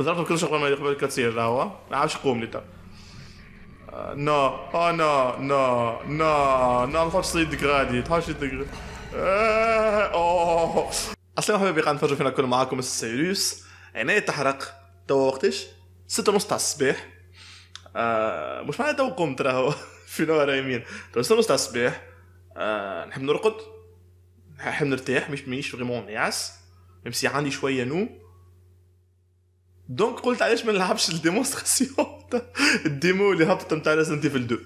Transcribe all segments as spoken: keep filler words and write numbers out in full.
ضربته بكل شغله ما يقبل كتصير لهوا ما عادش يقوم لي. نو اه نو نو نو نو ما تخافش تصيدك غادي تخافش يدك غادي. اوه السلام عليكم حبايبي، نتفرجوا فينا كل معاكم السيريوس. عيني تحرق توا وقتاش؟ ستة ونص تاع الصباح. آه مش معناتها تو قمت راهو في نهار يمين تو ستة ونص تاع الصباح. آه نحب نرقد نحب نرتاح مش مانيش فريمون نعس ميم سي عندي شويه نوم. دونك قلت علاش ما نلعبش الديمونستراسيون الديمو اللي هبطت نتاع ريزيدنت ايفل اثنين.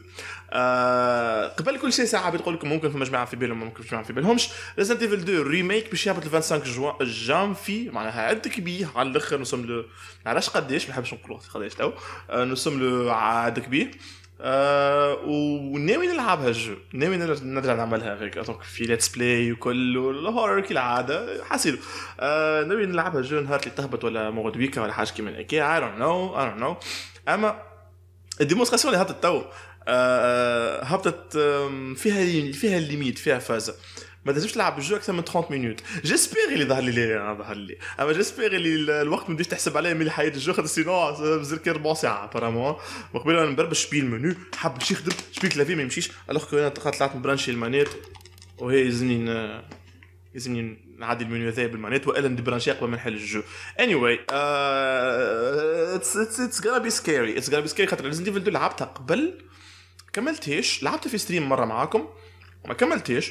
آه قبل كل شيء ساعه بتقول لكم ممكن فما جماعه في بالهم ممكن جماعه في بالهمش ريزيدنت ايفل اثنين ريميك باش يهبط خمسة وعشرين جوان في معناها عد كبير على الاخر. نسم له علاش قداش ما نحبش نقولوا قداش تو نسم له عد كبير. آه وناوي نلعبها الجو ناوي نرجع نعملها هيك دونك في ليتس بلاي وكل الهورر كالعاده حاسيلو. آه ناوي نلعبها الجو نهار اللي تهبط ولا مغد ويكا ولا حاجه كيما هكا. اي دون نو اي دون نو. اما الديمونستراسيون اللي هبطت تو آه هبطت فيها فيها الليميت فيها فازه ما تنجمش تلعب الجو اكثر من ثلاثين مينوت. جيسبيغ اللي ظهر لي انا ظهر لي اما جيسبيغ اللي الوقت ما بديش تحسب عليه من حياه الجو خاطر سينو بزرك ربع ساعه ابارامون وقبل انا نبربش بيه المنيو حب باش يخدم شبي كلافي ما يمشيش الوغ كو انا طلعت مبرانشي المانيت وهي يلزمني يلزمني نعدي المنيو هذايا بالمانيت والا ندبرانشي قبل ما نحل الجو. اني واي اتس غانا بي سكيري اتس غانا بي سكيري خاطر ريزيدنت ايفل اثنين لعبتها قبل كملتهاش لعبتها في ستريم مره معاكم وما كملتهاش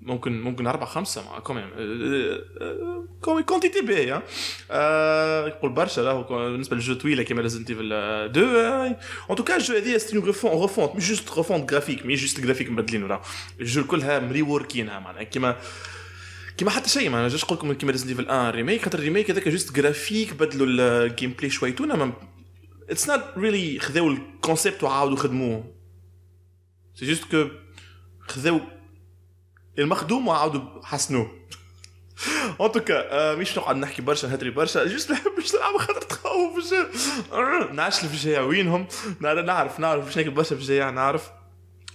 ممكن ممكن أربعة خمسة مع كوميم كومي كونتيتي باهية يقول برشا راهو بالنسبة للجو طويلة كيما ريزيدنت ايفل اثنين. أون توكا الجو هذيا سي اون ريفونت مش جوست ريفونت غرافيك مش جوست الغرافيك مبدلينو راهو الجو كلها مريوركينها معناها كيما كيما حتى شيء ما نجمش نقول لكم كيما ريزيدنت ايفل واحد ريميك خاطر الريميك هذاك جوست غرافيك بدلوا الجيم بلاي شويتون اتس نوت ريلي خذاو الكونسيبت وعاودوا خدموه سي جوست كو خذاو المخدوم وعاودوا حسنوه. ان توكا مش نقعد نحكي برشا نهدري برشا جوست ما نحبش نلعب خاطر تخوف نعرفش الفجايع وينهم نعرف نعرف باش ناكل برشا فجايع نعرف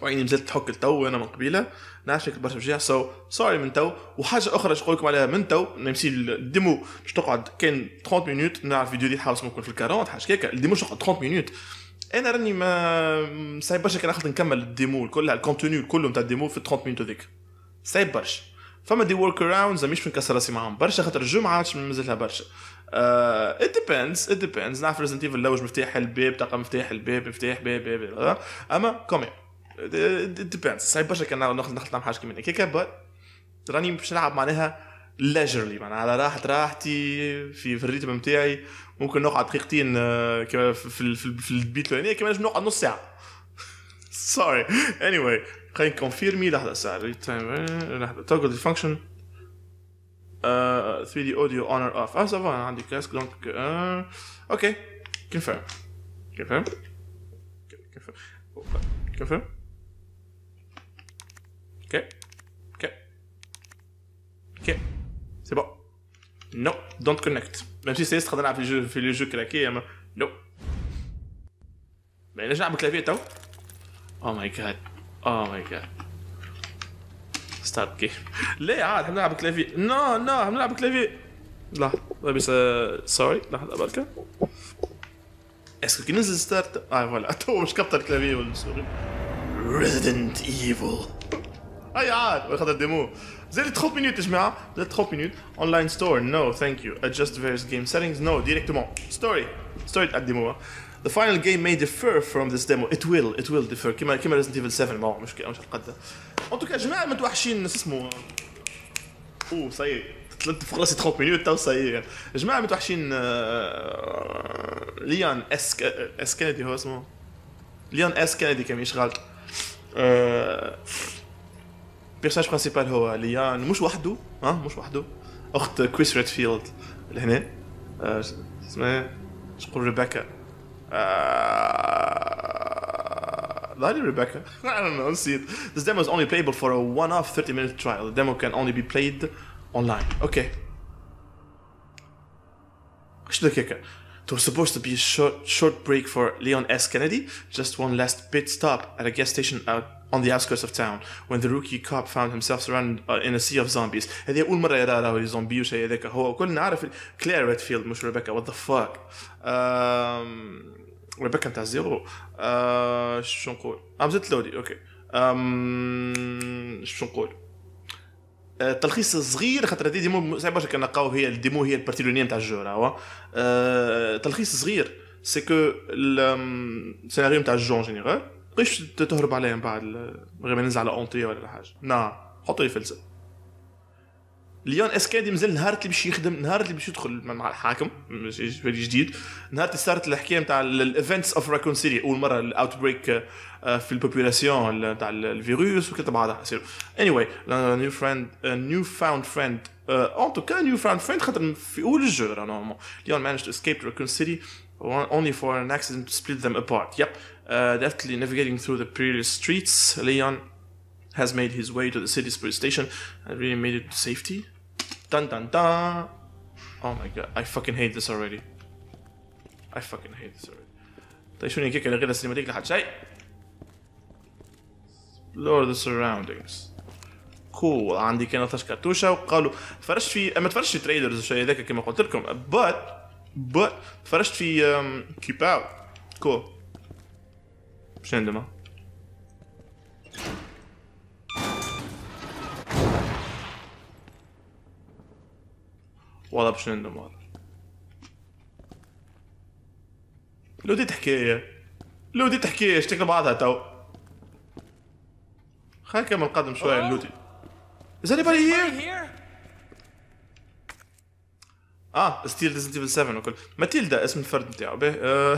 وعيني مازالت تحك لتو انا من قبيله نعرفش ناكل برشا فجايع سو سوري من تو. وحاجه اخرى باش نقول لكم عليها من تو نمشي الديمو باش تقعد كان ثلاثين مينوت نعرف الفيديو دي تحاول ممكن في ال أربعين حاجه هكا الديمو باش تقعد ثلاثين مينوت. انا راني ما صعيب برشا كان خاطر نكمل الديمو كلها الكونتوني كله نتاع الديمو في ثلاثين مينوت هذيك صعيب برشا. فما دي ورك اراوندز مانيش منكسر راسي معاهم برشا خاطر الجو ما عادش مازالها برشا. ات ديبيندز ات ديبيندز نعرف ريزيدنت ايفل لوج مفتاح الباب تلقى مفتاح الباب مفتاح باب باب اما كومي ات ديبيندز صعيب برشا كان ناخذ نخلط معاهم حاجه كيما هكاك بات راني باش نلعب معناها ليجرلي معناها على راحه راحتي في في الريتم نتاعي ممكن نقعد دقيقتين كيما في في البيت هنا كيما نجم نقعد نص ساعه سوري اني واي خلينا نكونفيرمي لحظة ساعة ريت تايم لحظة تاكل دي فانكشن ثري دي اوديو اون اور اوف اه سافا انا عندي كاسك دونك اوكي كونفيرم كونفيرم كونفيرم كونفيرم اوكي اوكي اوكي سي بون نو دونت كونكت ميم سي سيست خاطر نلعب في الجو في الجو كراكي اما نو نرجع بالكلافية تو او ماي جاد اوه ماي جاد ستارت جيم ليه عاد حنلعب كلافي نو نو حنلعب كلافي لحظة لاباس سوري لحظة بركة اسكو كي ننزل ستارت اه فوالا تو مش كابتر كلافي ولا سوري ريزيدنت ايفل اي عاد خاطر ديمو زادت ثلاثين مينوت يا جماعة زادت ثلاثين مينوت اونلاين ستور نو ثانك يو ادجست فيريس جيم سيتينجز نو ديريكتومون ستوري ستوري تاع الديمو. The final game may differ from this demo. It will, it will differ. كما كما ريزيدنت ايفل سبعة ما هو مشكلة مش هتقدر. انتوكا يا جماعة متوحشين اسمه اوه صايي تلت في راسي ثلاثين مينوت تو صايي يا جماعة متوحشين ليان اس اس كندي هو اسمه ليان اس كندي كان يشغل بيرسوناج برانسيبال هو ليان مش وحده ها مش وحده اخت كريس ريدفيلد لهنا اسمها شكون ريبيكا لا دي ريبيكا I don't know نسيت. This demo is only playable for a one-off thirty minute trial. The demo can only be played online. Okay. What's the kicker? There was supposed to be a short, short break for Leon S. Kennedy, just one last pit stop at a gas station out on the outskirts of town, when the rookie cop found himself surrounded uh, in a sea of zombies. هذه أول مرة يرى راهو الزومبي وشي هذاك هو كلنا عارف كلير ريدفيلد مش ريبيكا وات ذا فاك ريبيكا نتاع زيرو شو نقول؟ أم زدت لودي أوكي شو نقول؟ تلخيص صغير خاطر هذه ديمو صعيب برشا كنلقاو هي الديمو هي البارتي لونية نتاع الجو راهو تلخيص صغير سي كو السيناريو نتاع الجو اون جينيرال مابقيتش تهرب عليه من بعد غير ما ننزل على اونتري ولا حاجه نا حطوا لي فلسه ليون اسكادي مازال نهار اللي باش يخدم نهار اللي باش يدخل مع الحاكم جديد نهار اللي صارت الحكايه نتاع الايفنتس اوف راكون سيتي اول مره الاوت بريك في البوبولاسيون نتاع الفيروس وكذا بعضها سير anyway نيو فريند نيو فاوند فريند ان تو كا نيو فاوند فريند خاطر في اول الجو نورمالمون ليون مانجد اسكيب راكون سيتي only for an accident to split them apart. Yep. Uh, deftly navigating through the perilous streets, Leon has made his way to the city's police station and really made it to safety. Dun dun dun! Oh my god, I fucking hate this already. I fucking hate this already. تايشوني كيك على غير السينماتيك لحد شيء. Explore the surroundings. Cool. عندي كان ثلاث كرتوشة وقالوا تفرجت في ما تفرجتش في تريلرز وشيء ذاك كما قلت لكم. But but تفرجت في كيب اوت كول شنو عندما والله شنو عندما والله لو دي تحكي لو دي تحكي اش تكتب بعضها تو خلينا نكمل قدم شويه لوتي Is anybody here? اه ستيل ريزيدنت ايفل سبعة وكل ماتيلدا اسم الفرد نتاعو باهي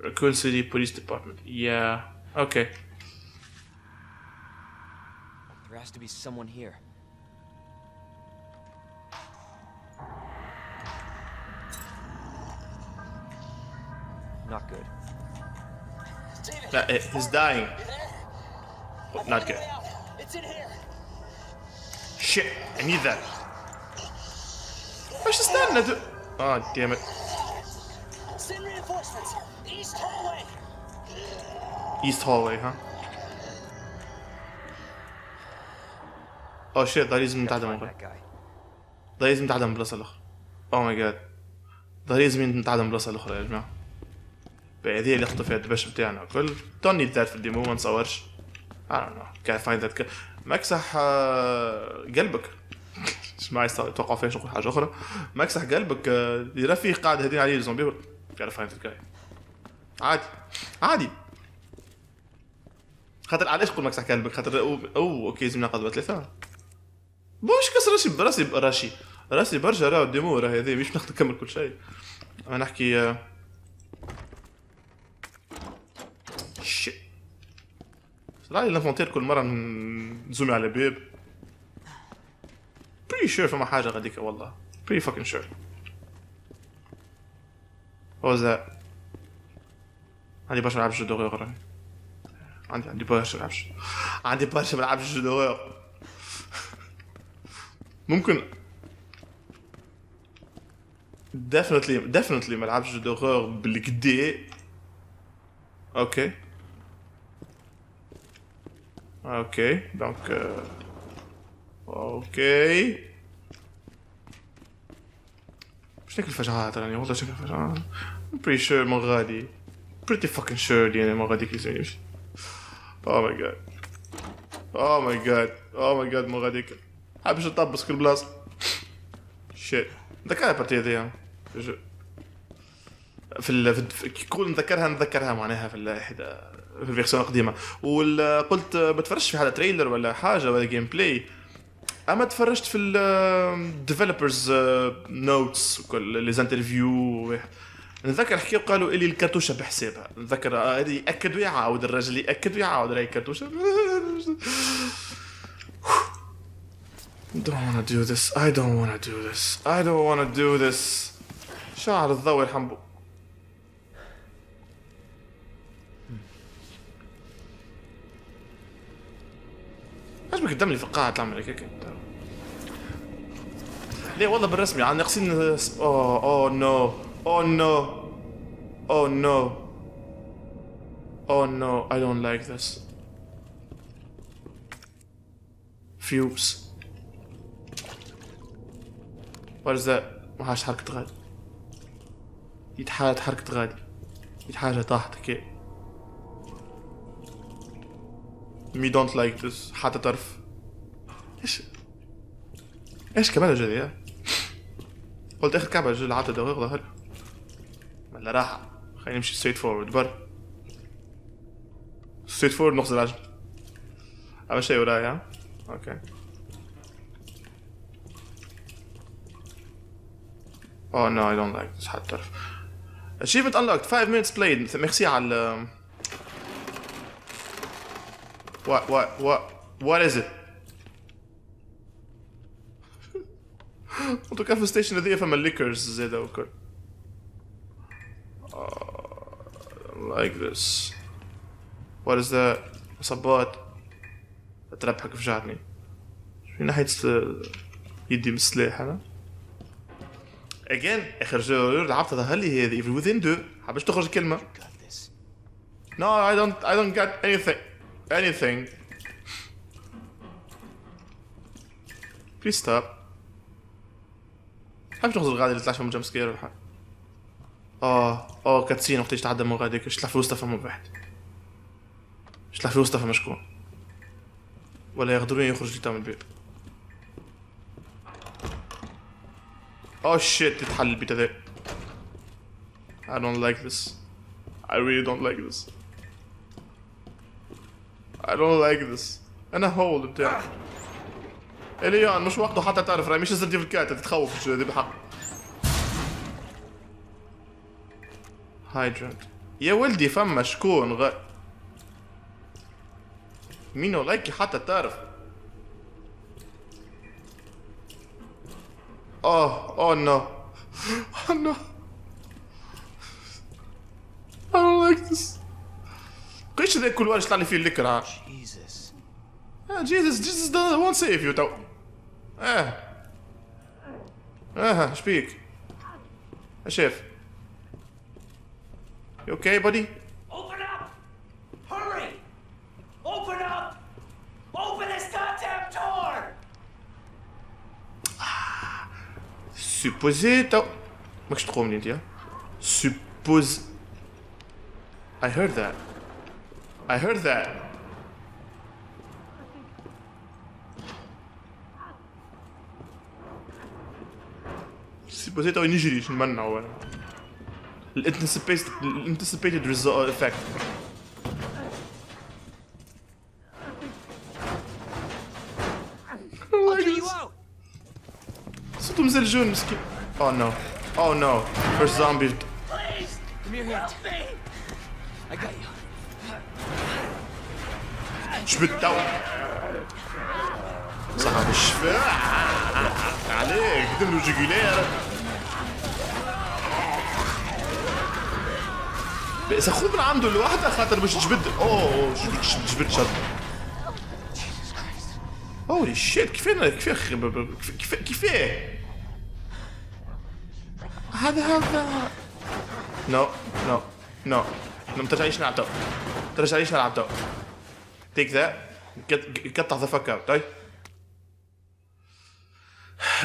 راكون سيتي بوليس ديبارتمنت يا اوكي There has to be someone here. Not good. David, he's dying. Oh, not good. It's in here. Shit, I need that. ايش استنى دو... اه ديمت ايست هولوي ها اوه شيت ده لازم نتعدم ده لازم نتعدم بلاصه الاخرى اوه ماي جاد ده لازم نتعدم بلاصه الاخرى يا جماعه هذه اللي خطفت الدبش بتاعنا الكل دون نيد ذات في الديمو ما نصورش I don't know can't find that مكسح قلبك ما يتوقع فيها شغل حاجه اخرى ماكسح قلبك رفيق قاعد هادين عليه الزومبي يعرف فاين تلقاي عادي عادي خاطر علاش نقول ماكسح قلبك خاطر أو... او اوكي لازم ناخذ ثلاثه باش كسرش براسي براسي راسي برشا راه الديمو راه هذه مش نقدر نكمل كل شيء انا نحكي شيت صراحه الانفونتير كل مره نزومي على باب Pretty sure فما حاجة غاديك والله. Pretty fucking sure. What was that? عندي برشا ملعبش جدوغيغ راني. عندي عندي برشا ملعبش عندي برشا ملعبش جدوغيغ. ممكن definitely definitely ملعبش جدوغيغ بالكدا. اوكي. اوكي دونك اوكي شكل الفجعات راني والله شكل الفجعات بريتي شور ما غادي بريتي فاكين شور يعني ما غاديك يزيد يمشي او ماي جاد او ماي جاد او ماي جاد ما غاديك حابش نطبس كل بلاصه شيت ذكرها بارتي هذيا في ال في كل نذكرها نذكرها معناها في الحدا في الفيرسون القديمه. وقلت ما تفرجش في هذا تريلر ولا حاجه ولا جيم بلاي، اما تفرجت في الديفلوبرز نوتس وكل لي انترفيو. نذكر حكيوا قالوا لي الكرتوشه بحسابها، نذكر هذه ياكد ويعاود الراجل ياكد ويعاود راهي كرتوشه. Don't wanna do this. I don't wanna do this. I don't wanna do this. شعر الضوء الحنبو. اش بك قدام لي في القاعه تعمل هكاك انت؟ ليه والله بالرسمي عن ناقصين. اوه اوه نو اوه نو اوه نو اوه نو I don't like this. Fumes. What is that؟ ما هاش حركة غادي. يتحالت حركة غادي. يتحاجة طاحت كي. Me don't like this. حتى طرف. إيش؟ إيش كمان جدي يا؟ قلت آخر كعبة جل عطى دقيقة ظهر. ملا راحة. خلينا نمشي straight forward برا. straight forward نخزر عجل. أما شيء وراي ها؟ أوكي. Oh no, I don't like this. حتى طرف. Achievement unlocked. Five minutes played. ميرسي على. What what what what is it? وتوقف في ستيشن هذيا فما ليكرز زادا وكل. Like this. What is that? مصبات. تربحك فجعتني. من ناحية يدي بالسلاح أنا. Again آخر جو لعبتها ظهر لي هذه Evil Within تو. حبش تخرج كلمة. No, I don't I don't get anything. Anything. Please stop. حبش نخزر غادي اللي طلعش من جمب سكير ولا حاجة. اه اه كاتسين وقتاش تعدى من غاديك اش طلع في وسطها فما واحد. اش طلع في وسطها فما شكون. ولا يغدروني يخرج لي تاع من البيت. اوه شيت تتحل البيت هذا. I don't like this. I really don't like this. I don't like this. أنا هول بتاعي. إليان مش وقته حتى تعرف راهي مش لازم تجيب الكاتب تتخوف الشيء هذا بحق. هايدرنت. يا ولدي فما شكون غ. مين ولايكي حتى تعرف. أوه أوه نو. أوه نو. I don't like this. قيش ذاك كل واش طلع لي فيه الليكر عاش. اه جيزس جيزس ده وون سيف يو تو. اه اه اش بيك؟ اشاف. يو اوكي بودي؟ اوبن اب هوري اوبن اب اوبن ذيس غادام دور. سوبوزي تو ماكش تقومني انت يا سوبوز. I heard that. I heard that. سيبوزيتو نجريش نمنع ولا. الانتسبيت الانتسبيتد ريزلت افكت. صوتو مزلجون مسكين. Oh no. Oh no. First zombie. Please. Come here. Help me. I got you. شبت توا صاحب الشفاء عليك دبلو جيجولير بس خذ من عنده لوحده خاطر باش تجبد. اوه جبت جبت شط. هولي شيت كيفاه كيفاه كيفاه هذا هذا نو نو نو ما ترجعليش نلعب توا ما ترجعليش نلعب توا. Take that. Get, get the fuck out, right?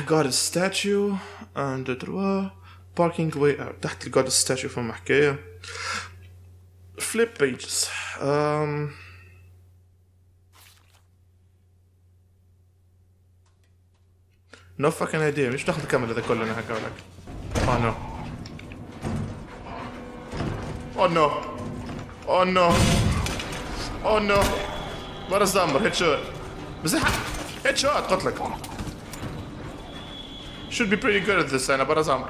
Goddess statue and the parking way out. تحت the goddess statue from Mahkaya. Flip pages. Um. No fucking idea. مش ناخذ الكاميرا هذا كله أنا هكا ولا. Oh no. Oh no. Oh no. Oh no. Let us number. Headshot. Headshot. قتلك. Should be pretty good at this. أنا برا زعمر.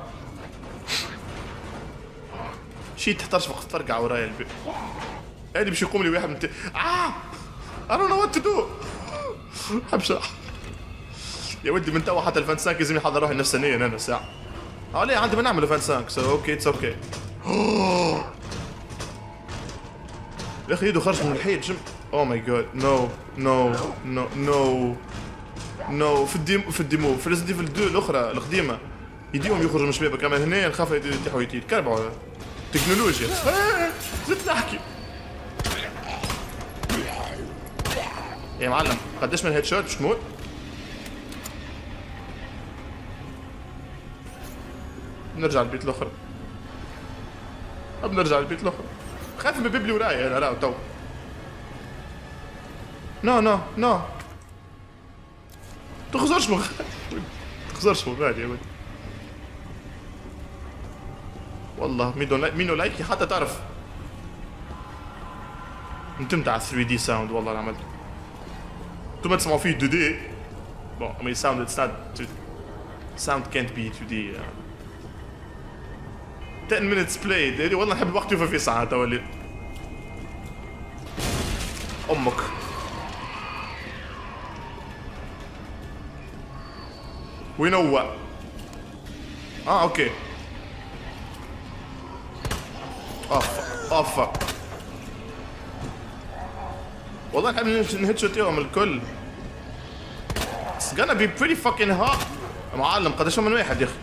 شي تحترشفق ترجع ورايا البيت. هادي باش يقوم لي واحد من ت. آه. I don't know what to do. حبشة. يا ودي من توا حتى الفانسانك لازم يحضر روحي نفسانيا أنا ساعة. أه لا عندي ما نعمل الفانسانك. So okay it's okay. يا أخي يده خرج من الحيط جم. Oh my god no no no no no في الديمو في الديمو في ريزيدنت ايفل اثنين الأخرى القديمة يديهم يخرجوا من الشباب كمان هنا نخاف يطيحوا يتكربعوا تكنولوجيا. زدت نحكي يا معلم قداش من هيد شوت باش تموت؟ نرجع للبيت الاخرى بنرجع للبيت الاخرى خايف من البيب اللي ورايا انا راهو تو نو نو نو تخزرش مخ تخزرش مخ غادي يا ولدي والله مينو لايكي حتى تعرف نتمتع على ثري دي ساوند والله اللي عملته انتم تسمعوا فيه تو دي بون مي ساوند اتس نوت ساوند كانت بي تو دي ten minutes played هذي والله نحب الوقت يوفى فيه ساعة تولي أمك وين هو؟ اه اوكي اوف اوف والله نحب نهيتشوت يوم الكل It's gonna be pretty fucking hot معلم قداش من واحد يا اخي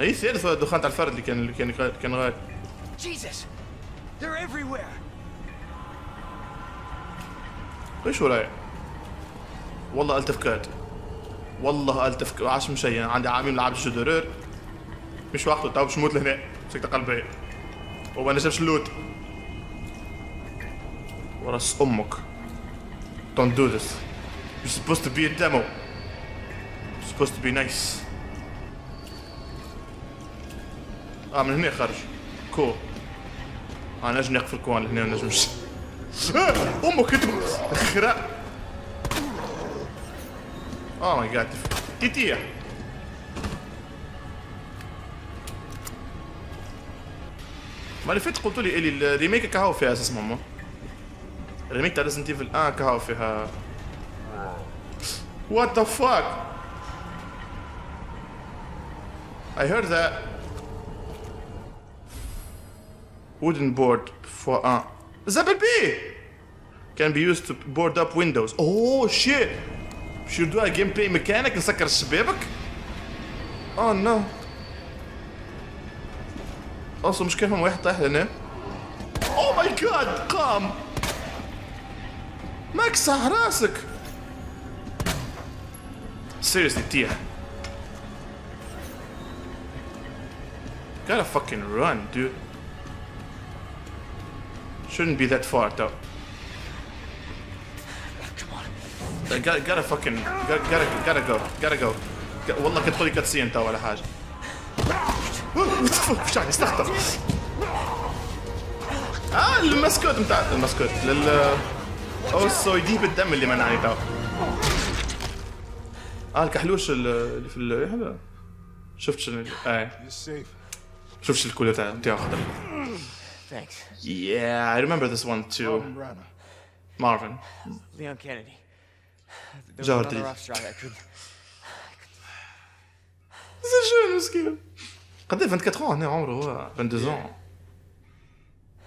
اي ثالث دخان تاع الفرد اللي كان اللي كان كان غايب جيسس ذير ايفري وير ايش ورايا والله التفكات والله التفك عاش مشي عندي عامل نلعب الشدرور مش وقته تو باش نموت لهنا مسكت قلبي وما نجمش اللوت وراس امك don't do this you're supposed to be a demo you're supposed to be nice اه من هنا خرج كو اه نجم نقفل كوان لهنا ونجمش امك انت خرا اوه ماي جاد تيتيا ما اللي فات قلتولي الي الريميك كهو فيها اساس ماما الريميك تاع ريزيدنت ايفل واحد كهو فيها وات ذا فاك I heard that wooden board for uh Zabel B can be used to board up windows. Oh shit! Should do a gameplay mechanic and نسكر الشبابك. Oh no. اصلا مش كيف من واحد طايح لنا. Oh my god! قام. مكسح راسك. Seriously تيح. Gotta fucking run, dude. Shouldn't be that far though. Come on. I gotta, gotta fucking, gotta, gotta, gotta go, gotta go. والله كنت خلي كاتسي انت ولا حاجة. مش عارف استخدم. آه المسكوت متاع المسكوت لل. أو السويدي بالدم اللي منعني تو. آه الكحلوش اللي في ال هذا. شفتش ال آه. شفتش الكولة تاع تاع خضر. Thanks. Yeah, I remember this one too. Marvin. Marvin. Leon Kennedy. There was another rough shot I couldn't. C'est jeune, مسكين. قد ايه vingt-quatre ans هنا عمره هو vingt-deux ans.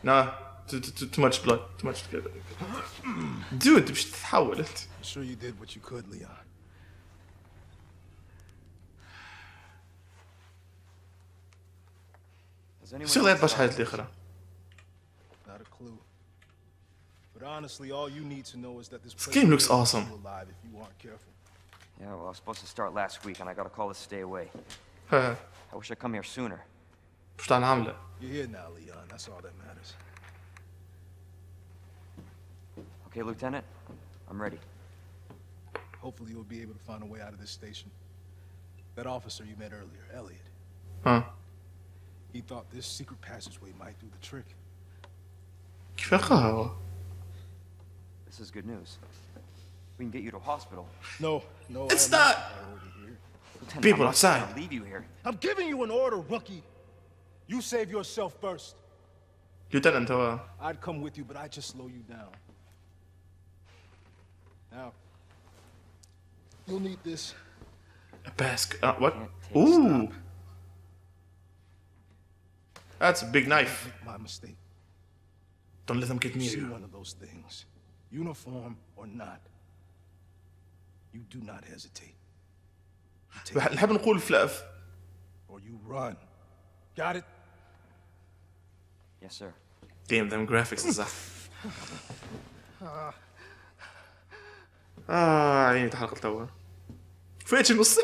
No, too too too much blood, too much. Dude, باش تتحول انت. I'm sure you did what you could, Leon. شو غير باش حاجة الأخرى؟ Not a clue. But honestly, all you need to know is that this game looks awesome. Yeah, well, I was supposed to start last week, and I got a call to stay away. I wish I'd come here sooner. You're here now, Leon. That's all that matters. Okay, Lieutenant, I'm ready. Hopefully, you'll be able to find a way out of this station. That officer you met earlier, Elliot. Huh. He thought this secret passageway might do the trick. This is good news. We can get you to a hospital. No, no, it's not. Here. People outside. I'll leave you here. I'm giving you an order, rookie. You save yourself first. Lieutenant, uh, I'd come with you, but I just slow you down. Now, you'll need this. A basket. Uh, what? Ooh. Stop. That's a big knife. My mistake. Don't let them get near you. One of those things, uniform or not, you do not hesitate. نحب نقول فلاف. Or you run. Got it? Yes, sir. Damn them graphics and stuff. Ah, عيني تحرقت توا. فايت النص.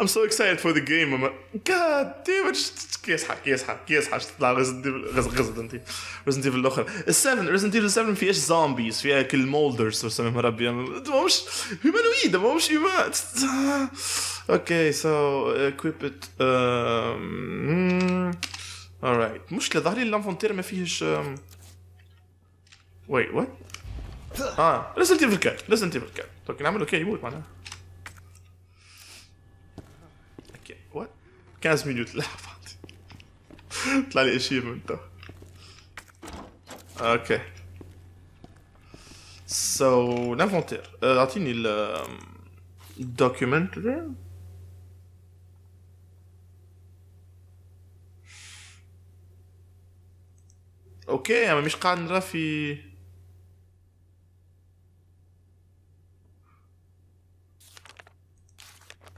I'm so excited for the game. I'm like, God damn it. يسحب يسحب يسحب تطلع ريزدنت ايفل ريزدنت ايفل الاخر السفن ريزدنت ايفل سفن فيهاش زومبيز فيها كل مولدرز وسميهم ربي ماهمش هيومانويد ماهمش هيومان اوكي سو اكويب ات اورايت مشكلة ظهر لي الانفونتير ما فيهش ويت وات اه ريزدنت ايفل كات ريزدنت ايفل كات اوكي نعمل اوكي يموت معناها اوكي وات خمسة مينوت لحظة طلع لي achievement اوكي سو الانفونتير اعطيني ال document اوكي انا مش قاعد نرى في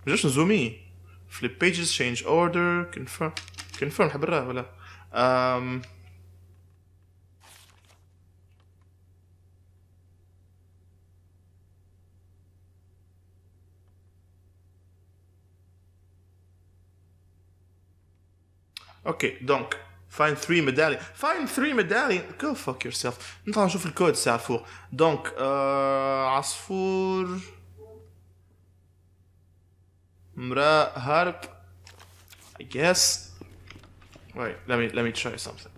باش نزومي flip pages change order confirm كنفهم نحب نراه ولا أم... اوكي دونك find three medallion find three medallion go fuck yourself نطلع نشوف الكود ساعة فوق دونك أه... عصفور مرأة هارب I guess Wait, let me let me try something.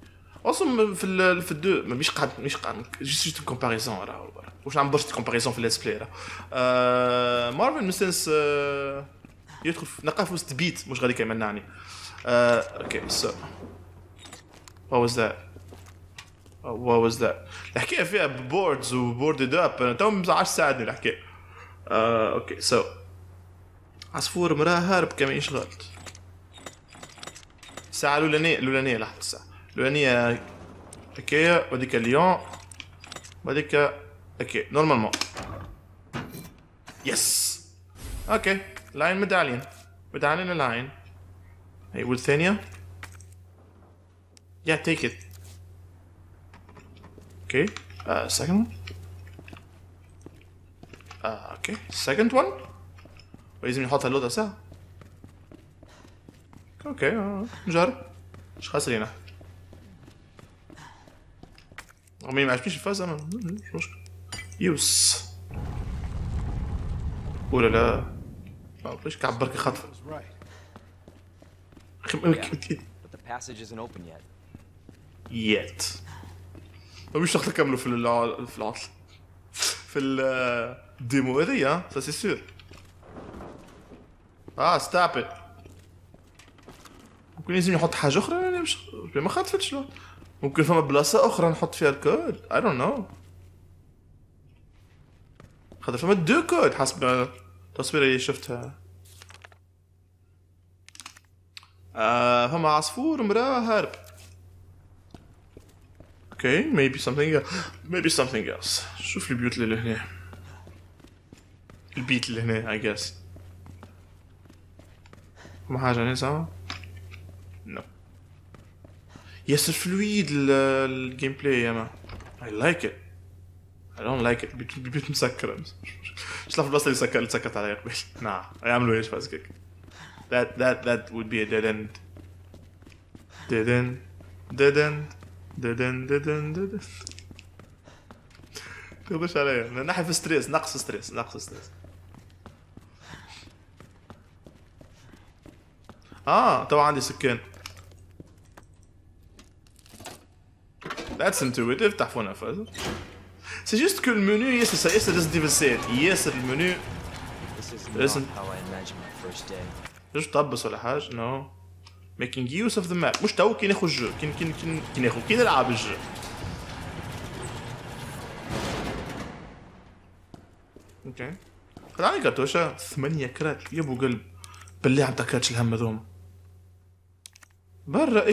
Also, في ال في الدو مش قاعد مش قاعد just a comparison راهو برا. وش عم برشت comparison في let's play راه. مارفل مستنس يدخل نقى في وسط بيت مش غادي كيمنعني. Okay, so what was that? What was that? الحكاية فيها boards و boarded up. أنا تو مزعش ساعدني الحكاية. Okay, so عصفور مراه هارب كما إيش غلط. الساعة الأولانية الأولانية لحظة الساعة الأولانية هكايا وهاذيك ليون وهاذيك هكايا نورمالمون يس اوكي لاين ميداليون ميداليون لاين هي والثانية يا تيك ات اوكي سكند اوكي سكند ون ولازم نحطها اللوطة ساعة اوكي نجرب اش خاسرينه رغم ما عجبنيش الفاز انا مش مشكل يوس ولا لا ما بغيتش كعبر كي خطفه يات مش راح نكملوا في في العطل في الديمو هذيا سا سي سور اه ستوب ات ممكن لازم نحط حاجه اخرى انا مش ما خاطفتش له ممكن فما بلاصه اخرى نحط فيها الكود اي دون نو خاطر فما دو كود حسب التصويره اللي شفتها آه فما عصفور مراه هارب اوكي ميبي سامثينغ ميبي سامثينغ ايلس شوف البيوت اللي هنا البيت اللي هنا اي جاس فما حاجه هنا زعما No. ياسر فلويد الجيم بلاي يا مان. I like it. I don't like it. البيت مسكر. مش عارف البلاصة اللي سكرت اللي سكرت عليها قبل. نعم. يعملوا ايش فاز كيك. That that that would be a dead end. Dead end. Dead end. Dead end. Dead end. Dead end. تهضرش عليا. نحن في ستريس. نقص ستريس. نقص ستريس. اه توا عندي سكان. that's intuitive. تاع فون فازر. C'est juste que le menu, yes, ça, yes, just difficile. Yes, le menu. Listen. Juste tape sur la page. No. Making use of the map. مش تو كي ناخذ الجو كي كي كي ناخذ كي نلعب الجو. اوكي. طلع لي كاتوشا ثمانية كرات يا بو قلب. بالله ما تاكلش الهم هذوما. برا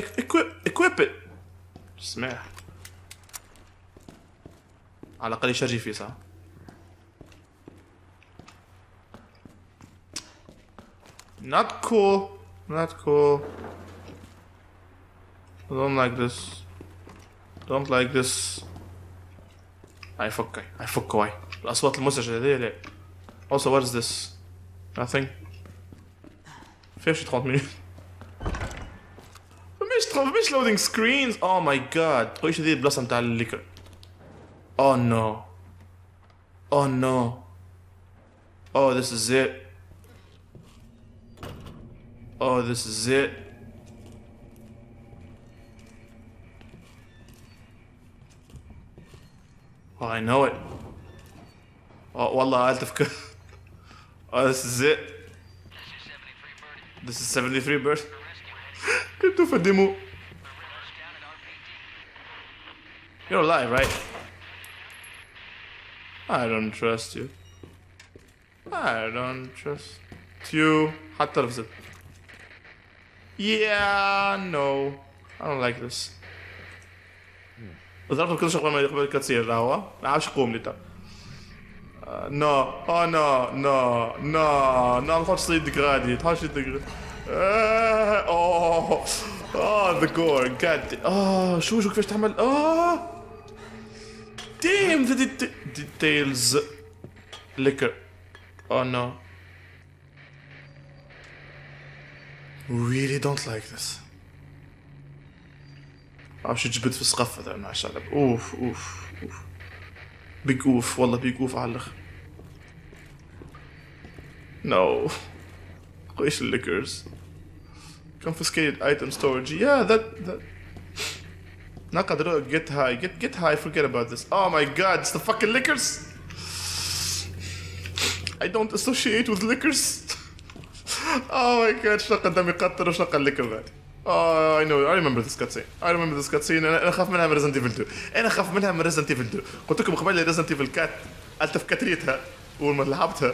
اكويب سمع على الاقل يشارجي فيه صح not cool not cool don't like this don't like this هاي فكي هاي فك واي الاصوات المزعجه هذه لا also what is this nothing فيش ثلاثين minutes مش لودينغ سكرينز او ماي جاد تقوليش هذه البلاصه نتاع الليكر او نو او نو او ذيس از ات او ذيس از ات اي نو ات والله التفكر او ذيس از ات ذيس از سبعة وسبعين بيرد كنتو في الديمو You're alive, right? I don't trust you. I don't trust you. حتى رفضت. Yeah, no. I don't like this. ضربت كل شيء قبل ما يقبل كتصير راهو. عاش قوم لي تا. No, oh no, no, no, no. ما تحطش يدك غادي. تحطش يدك غادي. Oh, oh, the gore. God. Oh, شو شو كيفاش تعمل؟ Oh. Damn the det details. Liquor. Oh no. Really don't like this. عرفت جبت في السقف هذا مع الشعلب. أوف أوف أوف. بيج أوف والله بيج أوف على الآخر. No. إيش الليكرز؟ Confiscated item storage. Yeah, that that. نقدر get high, get get high. Forget about this. Oh my God, it's the fucking liquors. I don't associate with liquors. Oh my God, شنو قدامي قطر وشنو الليكر. Oh, I know. I remember this cutscene. I remember this cutscene. أنا خاف منها من Resident Evil two. أنا خاف منها من Resident Evil two. قلت لكم قبل Resident Evil كات ألتف كتريتها أول ما لعبتها.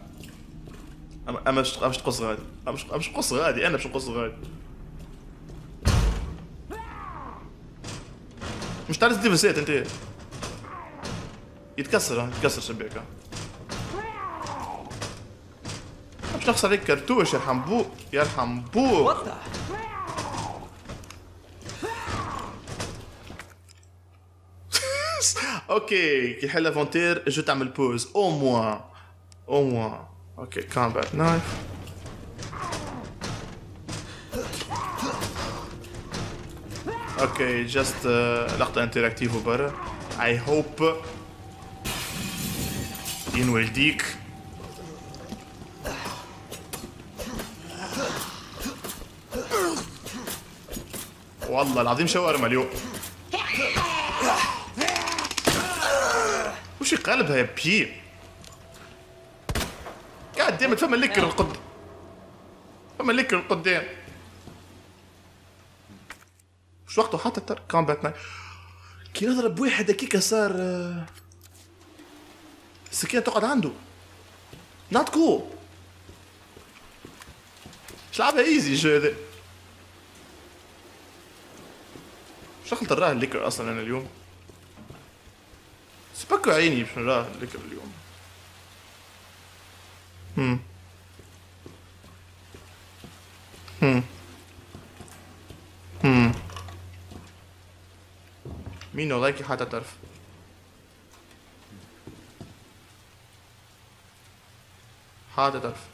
أما باش باش تقص غادي، أما باش نقص غادي، أنا باش نقص غادي. مش تاع ريزنت ايفل سبعة أنت. يتكسر يتكسر شباك. باش نقص عليك كرتوش يرحم بوك، يرحم بوك. أوكي كي يحل لافونتير جو تعمل بوز، أو موان، أو موان. Okay, combat knife. Okay, just لقطة interactive برا. I hope. In ولديك. والله العظيم شوارما اليوم. وش قلبها يا بيب؟ ديما فما ليكر القدام فما ليكر القدام مش وقته حتى ترى كومبات نايف كي نضرب واحد هكيكا صار السكينة تقعد عنده نوت كول مش لعبها ايزي الجو هذا مش راح نطراه الليكر اصلا انا اليوم سباكو عيني باش نراه الليكر اليوم هم هم هم مين وراكي حاطه طرف. حاطه طرف.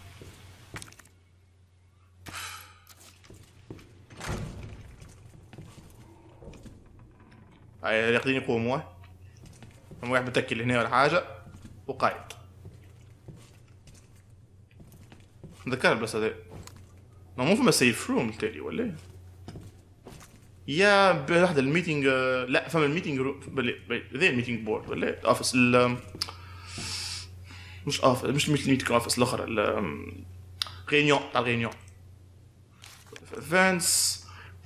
راقدين يقوموا هم واحد متكل هنا ولا حاجه وقايد. نتذكر البلاصه هذي مو فما سيف روم التالي ولا يا بلحظة الميتينغ. لا فما الميتينغ روم بلي ذي الميتينغ بورد ولا اوفيس ال مش اوفيس مش الميتينغ اوفيس الاخر الرينيون تاع الرينيون فانس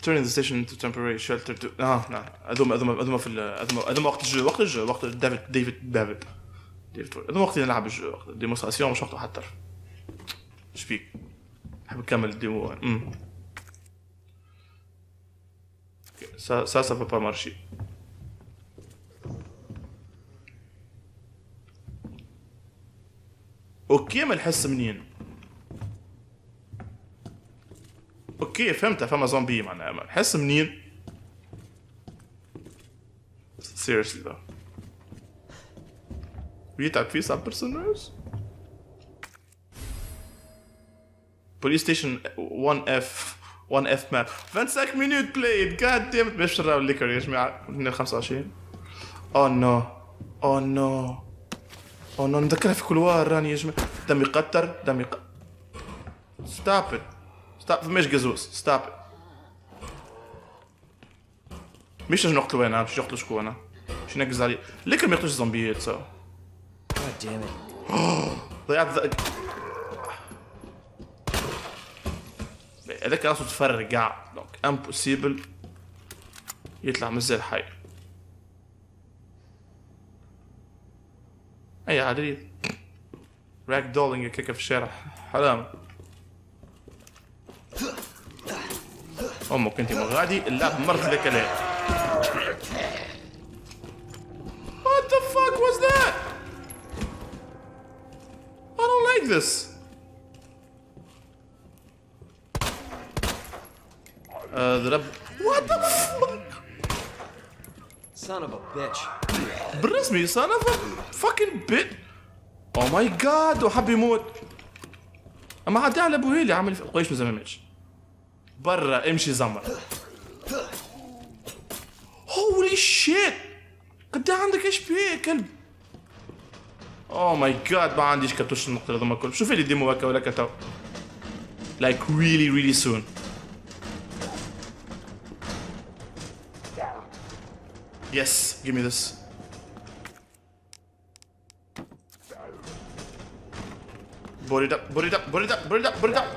turning the station to temporary shelter to اه نعم هذوما هذوما هذوما في هذوما هذوما وقت الجو وقت الجو وقت ديفيد ديفيد ديفيد ديفيد هذوما وقت اللي نلعب الجو وقت الديمونستراسيون مش وقت حتى الطرف. شبيك نحب نكمل الديمو. امم ça ça ça peut pas marcher. اوكي ما نحس منين. اوكي فهمتها فما زومبي معناها ما نحس منين. سيريسلي ذا بيتعب فيه ساب بيرسوناج. بوليس ستيشن واحد اف واحد اف ماب خمسة وعشرين مينوت بلايد جاد ديمت باش نشرب الليكر يا جماعه من خمسة وعشرين. او نو او نو او نو نذكرها في كلوار راني يا جماعه دمي قطر دمي قطر. ستوب ات ستوب فماش قزوز ستوب ات. مش باش نقتلو انا باش نقتلو شكون انا باش نقز عليه لكن ما يقتلوش الزومبيات سوا. جاد ديمت ضيعت هذاك راسو تفرق قاع دونك امبوسيبل يطلع مازال حي. اي عدريد راك دولينغ كيكه في الشارع حرام. امك انت مغادي لا مرت ذاك الكلام. What the fuck was that? I don't like this. اضرب وات ذا فاك سون اوف ا بيتش بالرسمي سون اوف ا فاكين بيت. او ماي جاد وحب يموت اما عاد على بوهيلي عمل قريش مازال ما ماتش برا امشي زمر. هولي شيت قد عندك ايش بيه كلب. او ماي جاد ما عنديش كرتوش نقتل هذوما الكل. شوفي لي ديمو هكا ولا كتو لايك ريلي ريلي سون. Yes, give me this. Board it up, board it up, board it up, board it up, board it up.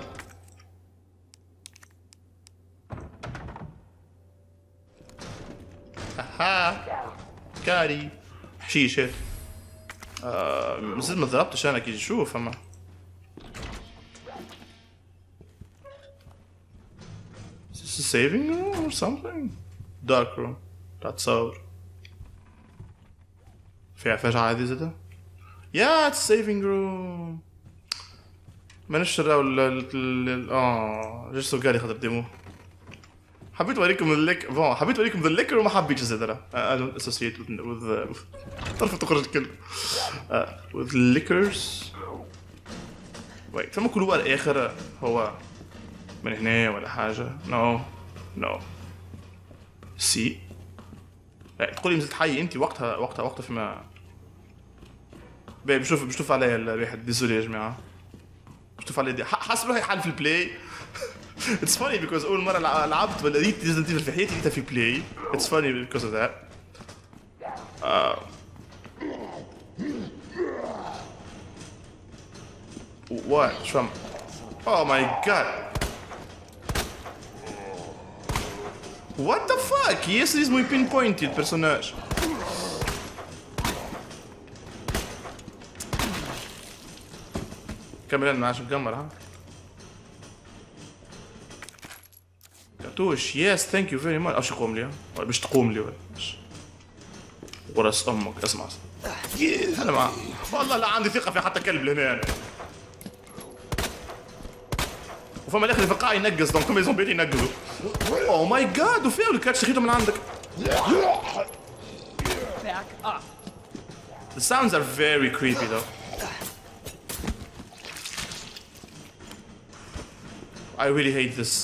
Haha. Kari. حشيشة. آه مازال ما ضربتش أنا كي نشوف أما. Is this a saving room or something? Dark room. أتصور. فيها فجعة هذي زادة؟ يا اتس سيفينغ روم. ماناش شراو ال اه جيسو قالي خاطر ديمو. حبيت نوريكم الليك بون حبيت نوريكم ذا ليكر وما حبيتش زادة. I don't associate with طرف تخرج الكلمة. with liquors. ويت فما كلوار آخر هو من هنا ولا حاجة. نو نو. سي. تقولي مازلت حي انت وقتها وقتها وقتها فيما باهي بشوف بشوف عليا الواحد. ديزولي يا جماعه بشوف عليا حاسب روحي حل في البلاي. اتس فاني بيكوز اول مره لعبت ولا ريت ريزيدنت ايفل في حياتي ريتها في بلاي. اتس فاني بيكوز اوف ذات. وات شو فهم. اوه ماي جاد وات ذا فاك. ياسر لازمو يبينبوينتي البيرسوناج. كاميرا ما عادش مكمر ها كرتوش. يس ثانك يو فيري ماتش. اش يقوم لي ولا باش تقوم لي ولا وراس امك. اسمع انا معاه والله لا عندي ثقه في حتى كلب لهنا انا. وفما الاخر في القاع ينقص دونك هما يزومبيين ينقزوا. اوه ماي جاد وفير الكاتش خيطه من عندك. back up. The sounds are very creepy though. I really hate this.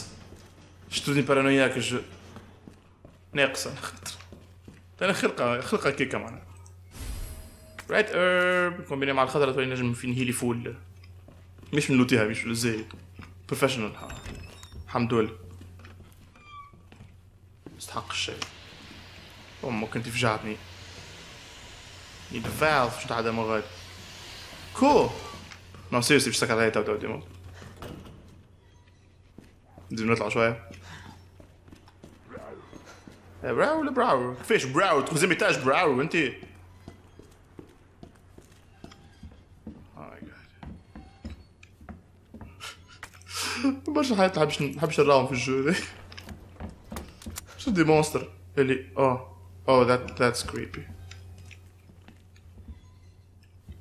شتوني بارانويا كش ناقصة خاطر أنا خلقة خلقة كيكة معناها. Red herb كومبيني مع الخضرة تولي نجم في نهيلي فول. مش من نوتيها مش زي بروفيشنال الحمد لله. مستحق الشيء. أمك أنت فجعتني. نيد فالف شو تاع هذا مغاد. كول. نو سيريسلي باش تسكر عليا تو تو ديمون. لازم نطلع شوية. براو ولا براو؟ كيفاش براو؟ تخزم إيتاج براو أنت؟ ماي جاد. برشا حاجات نحبش نحبش نراهم في الجو هذايا. شو دي مونستر اللي أه أه ذات ذاتس كريبي.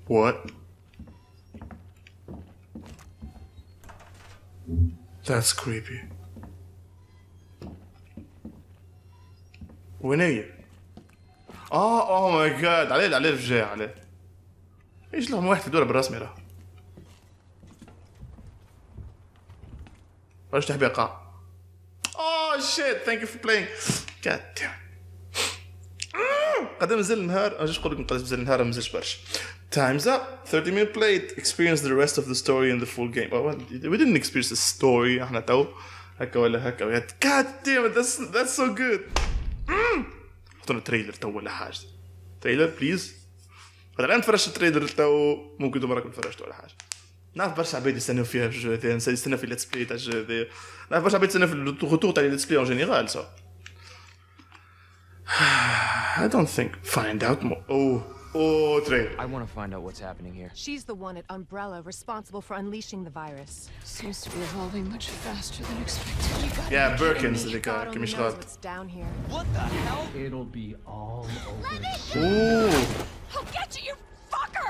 وات؟ That's creepy. وين هي؟ اه اوه ماي جاد عليه عليه رجع عليه. ايش لهم واحد يدور بالرسمي راه. علاش تحبي قاع؟ اوه شيت ثانك يو فور بلاينج. جاد دام. قد مازال النهار اجي نقول لك قد مازال النهار مازالش برشا. Time's up. thirty minutes played. Experience the rest of the story in the full game. Well, we didn't experience the story. احنا تو هكا ولا هكا ولا. God damn it! That's that's so good. حطنا تريلر تو ولا حاجة. تريلر please. الآن فرشت التريلر تو ممكن تمرة كنت فرشت ولا حاجة. نعرف برشا عباد يستناو فيها الجو هذايا، يستناو في الليتس بلاي تاع الجو هذايا. نعرف برشا عباد يستناو في الرتور تاع الليتس بلاي إن جينيرال سو. I don't think. Find out more. Oh. Oh, Trey. I want to find out what's happening here. She's the one at Umbrella responsible for unleashing the virus. Seems to be evolving much faster than expected. Yeah, Birkins is the guy. Give me a shot. What's down here? What the hell? It'll be all over. Ooh. I'll get you, you fucker.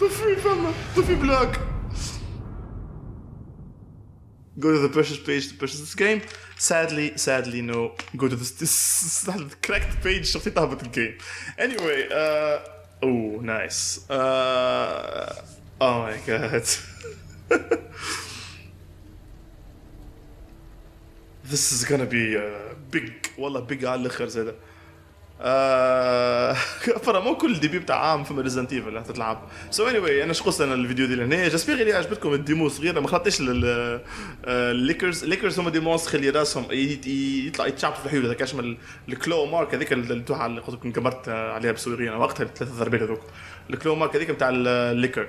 توفي فما توفي بلوك. Go to the purchase page to purchase this game. Sadly, sadly no. Go to this this cracked page شفتي تهبط الجيم. Anyway, uh. Oh, nice. Uh, oh my god. This is gonna be a big. والله big على الآخر زادا. فرا مو كل ديبي بتاع عام فما ريزيدنت ايفل راح تتلعب. So anyway أنا شقصت أنا الفيديو دي لهنا. جاسبيغ اللي عجبتكم الديمو صغيرة ما خلطتش لل الليكرز. الليكرز هما دي مونستر اللي راسهم يطلع يتشعبط في الحيول هذاك اسمه الكلو مارك هذيك اللي توها على قلت لكم كبرت عليها بصوري أنا وقتها ثلاث ضربات هذوك. الكلو مارك هذيك بتاع الليكر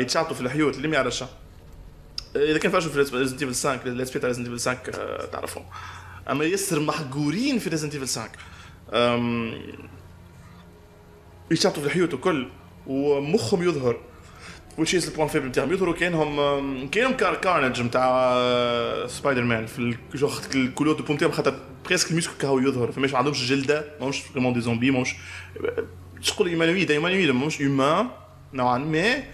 يتشعبطوا في الحيول اللي ما يعرفش. إذا كان فاشوا في ريزيدنت ايفل خمسة ليتس بلاي تاع ريزيدنت ايفل خمسة تعرفهم. أما ياسر محقورين في ريزيدنت ايفل خمسة. امم يشطوا في الحيوت وكل ومخهم يظهر وتشيز البوان فيبل نتاعهم يظهروا كانهم كانهم كارنج نتاع سبايدر مان في جو الكولور دو بوم تاعهم خاطر بريسك الميسك كاهو يظهر فماش ما عندهمش جلده ماهمش فريمون دي زومبي ماهمش شكون ايمانويد ايمانويد ماهمش هيومان نوعا ما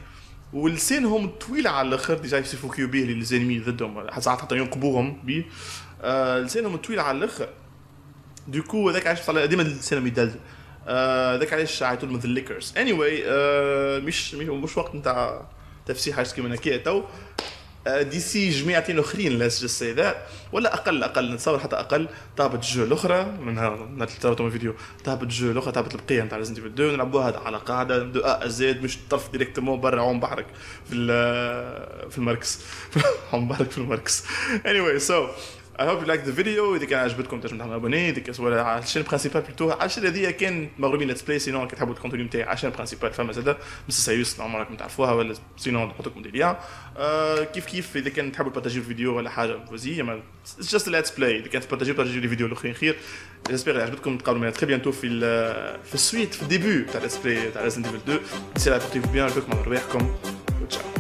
ولسانهم طويل على الاخر ديجا يصيفوا كيو بيه للزنمي ضدهم ساعات حتى ينقبوهم بيه لسانهم طويل على الاخر دوكو هذاك علاش طلع ديما السينما يدلدل هذاك علاش عيطوا لهم ذا ليكرز اني واي مش مش وقت نتاع تفسير حاجه كيما هكا تو دي سي جميعتين اخرين لاس السيدات ولا اقل اقل نتصور حتى اقل طابت الجو الاخرى من نهار تاعو الفيديو طابت الجو الاخرى طابت البقيه نتاع ريزيدنت ايفل اثنين نلعبوها على قاعده دو ا زد مش طرف ديريكتومون برا عم بحرك في في المركز عم بحرك في المركز اني واي سو I hope you liked the video. إذا كان عجبتكم تنجموا تعملوا ابوني ديك ولا على الشين برينسيبال بلوتو عشرة هذيا كان مغرومين ليتس بلاي سينون كي تحبوا الكونتوني نتاعي عشان برينسيبال فما زاده مس سايوس راكم تعرفوها ولا سينون نحط لكم دي ليان أه كيف كيف اذا كان تحبوا بارطاجيو الفيديو ولا حاجه فوزي ما جاست ليتس بلاي اذا كان بارطاجيو بارطاجيو الفيديو الاخرين خير جيسبر عجبتكم نتقابلوا معنا تري بيانتو في في السويت في الديبي تاع ليتس بلاي تاع ريزيدنت ايفل اثنين سي لا بورتي فو بيان لكم ربحكم وتشاو